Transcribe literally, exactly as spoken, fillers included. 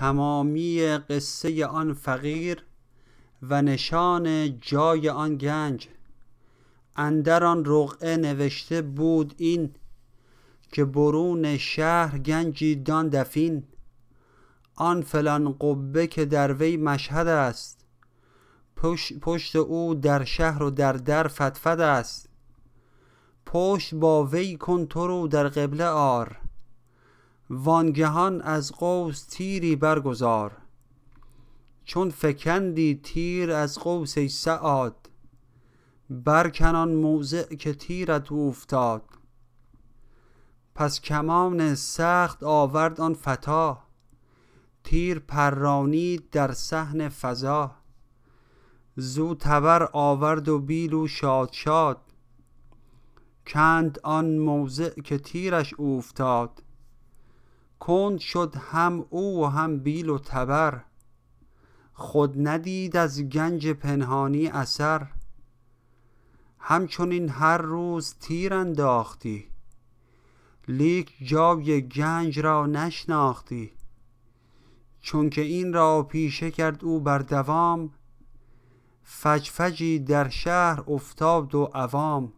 تمامی قصه آن فقیر و نشان جای آن گنج. اندر آن رقعه نوشته بود این که برون شهر گنجی دان دفین. آن فلان قبه که در وی مشهد است، پشت, پشت او در شهر و در در فتفد است. پشت با وی کن تو رو در قبله آر، وانگهان از قوس تیری برگذار. چون فکندی تیر از قوس ای سعاد، برکنان موضع که تیرت افتاد. پس کمان سخت آورد آن فتا، تیر پرانید در صحن فضا. زو تبر آورد و بیلو شاد شاد، کند آن موضع که تیرش افتاد. کند شد هم او و هم بیل و تبر، خود ندید از گنج پنهانی اثر. همچنین هر روز تیر انداختی، لیک جای گنج را نشناختی. چون که این را پیشه کرد او بر دوام، فجفجی در شهر افتاد و عوام.